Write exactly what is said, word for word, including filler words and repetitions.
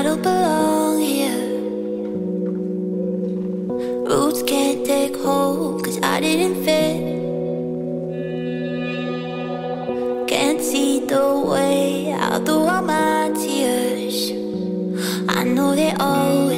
I don't belong here. Roots can't take hold, cause I didn't fit. Can't see the way out through all my tears. I know they all